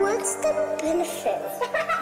What's the BEN!FITZ?